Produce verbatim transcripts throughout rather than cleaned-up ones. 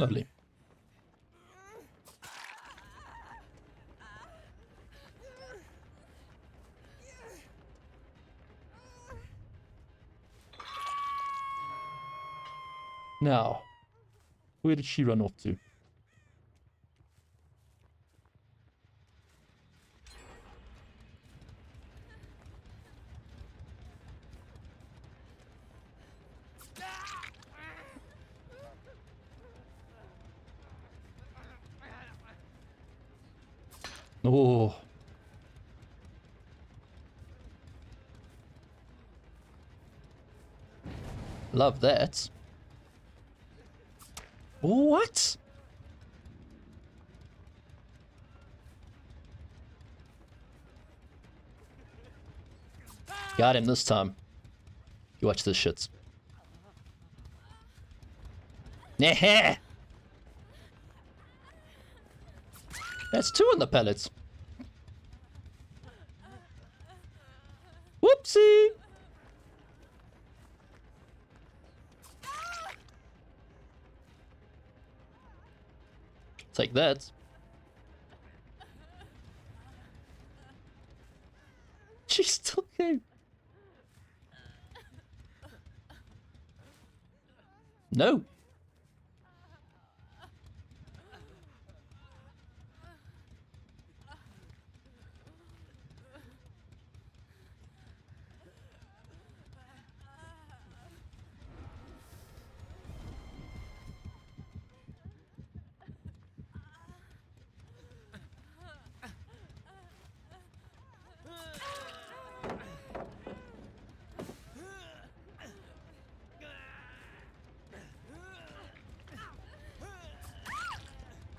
Lovely. Now, where did she run off to? Oh. Love that. What? Got him this time. You watch this shit. Nah. That's two on the pellets. Whoopsie. Take that. She's still game. No.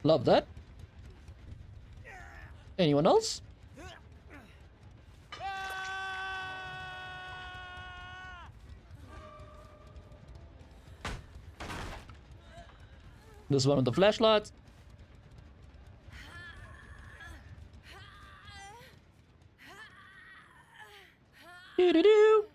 Love that. Anyone else? This one with the flashlights. Doo-doo-doo.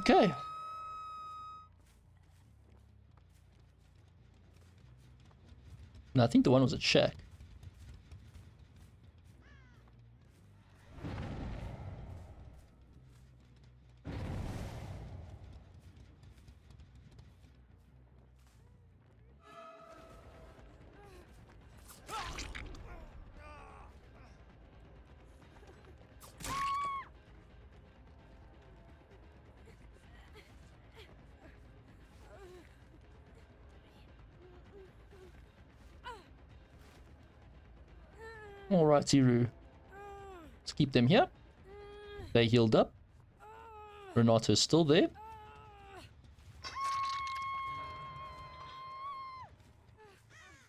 Okay. No, I think the one was a check. Alright, Tiru. Let's keep them here. They healed up. Renato's still there.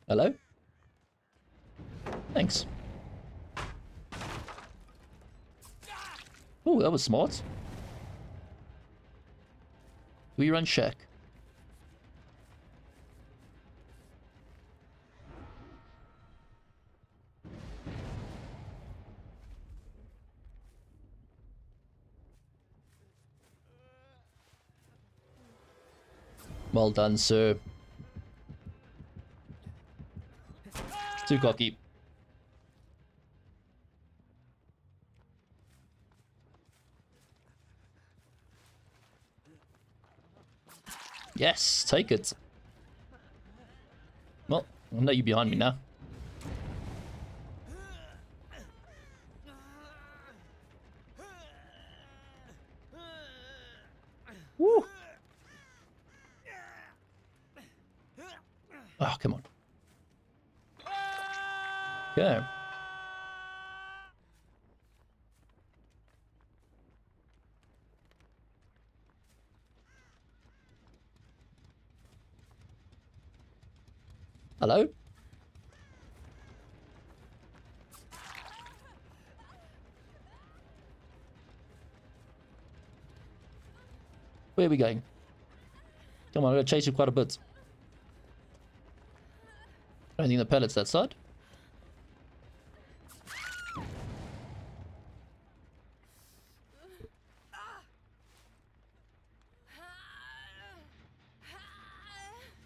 Hello? Thanks. Oh, that was smart. We run Shack. Well done, sir. Too cocky. Yes, take it. Well, I know you're behind me now. Woo! Oh, come on. Okay. Hello? Where are we going? Come on, I'm going to chase you quite a bit. I think the pellets that side.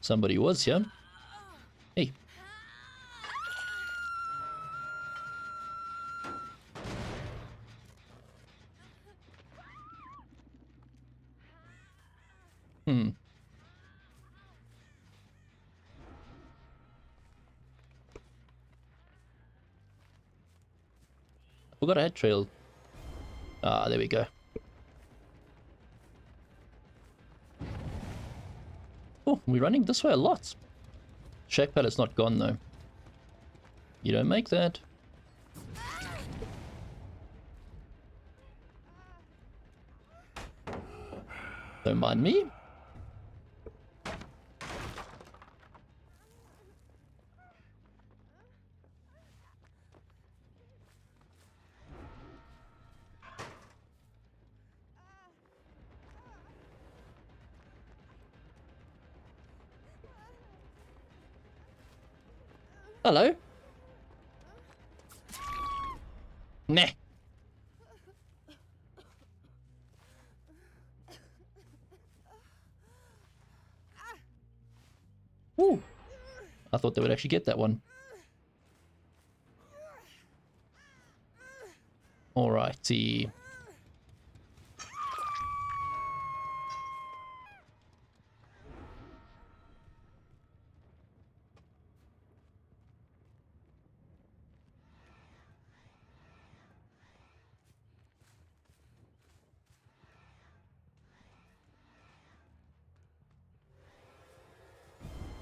Somebody was here. Hey. Hmm. We got a head trail. Ah, there we go. Oh, we're running this way a lot. Shack pallet's not gone though. You don't make that. Don't mind me. Hello. Nah. Ooh. I thought they would actually get that one. Alrighty.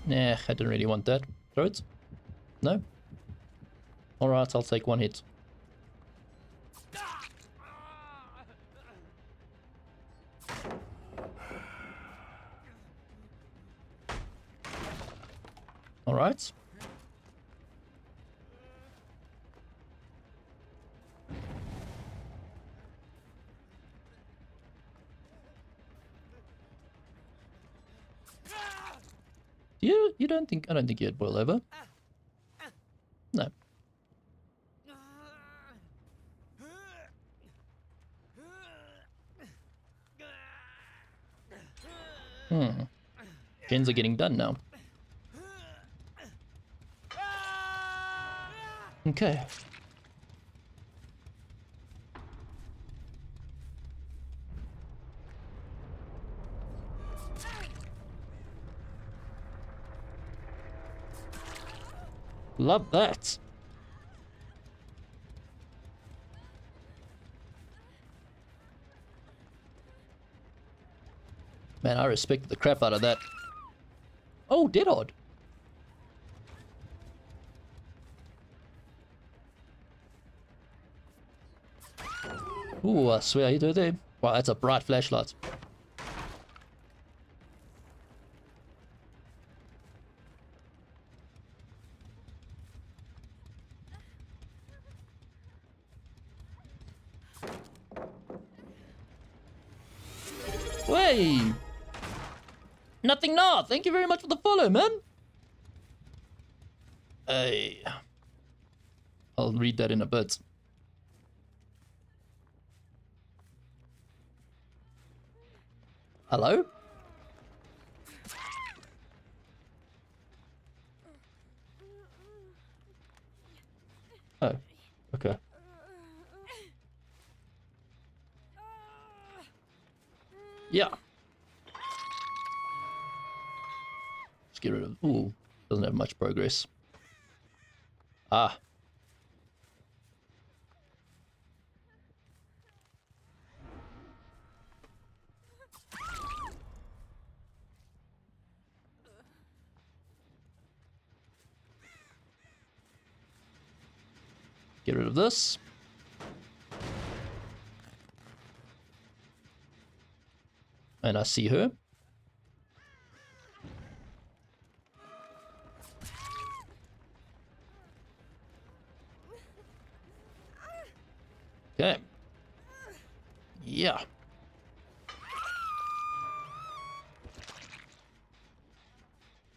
Nah, I didn't really want that. Throw it? No? Alright, I'll take one hit. Alright. You, you don't think, I don't think you'd boil over. No. Hmm. Gens are getting done now. Okay. Love that. Man, I respect the crap out of that. Oh, Deadhod. Ooh, I swear you do there. Wow, that's a bright flashlight. Way! Nothing now. Thank you very much for the follow, man. Hey. I'll read that in a bit. Hello? Oh, okay. Yeah. Let's get rid of... Ooh, doesn't have much progress. Ah. Get rid of this. And I see her. Okay. Yeah.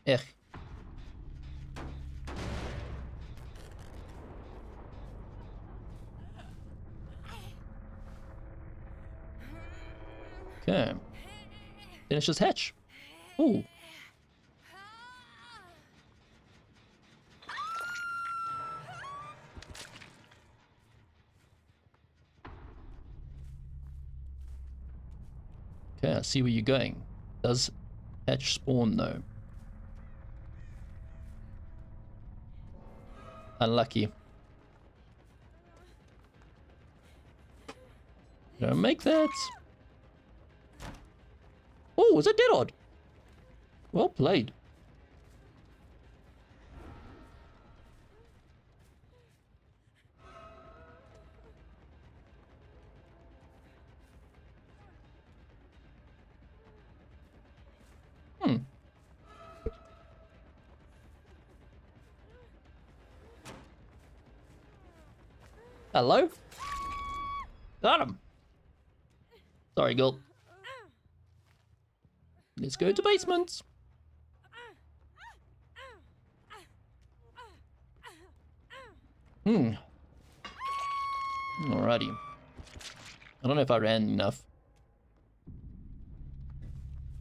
Ech. Okay. Then it's just hatch. Ooh. Okay, I see where you're going. Does hatch spawn though? Unlucky. Don't make that. Oh, was it Deadod? Well played. Hmm. Hello? Got him. Sorry, girl. Let's go to basements. Hmm. Alrighty. I don't know if I ran enough.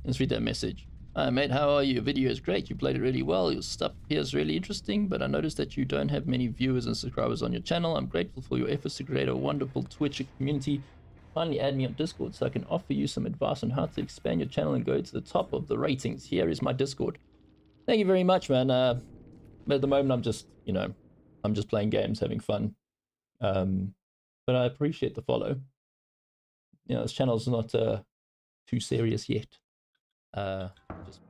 Let's read that message. Hi mate, how are you? Your video is great. You played it really well. Your stuff appears really interesting, but I noticed that you don't have many viewers and subscribers on your channel. I'm grateful for your efforts to create a wonderful Twitch community. Finally add me on Discord so I can offer you some advice on how to expand your channel and go to the top of the ratings. Here is my Discord. Thank you very much, man. Uh, but at the moment, I'm just, you know, I'm just playing games, having fun. Um, but I appreciate the follow. You know, this channel's not uh, too serious yet. Uh, just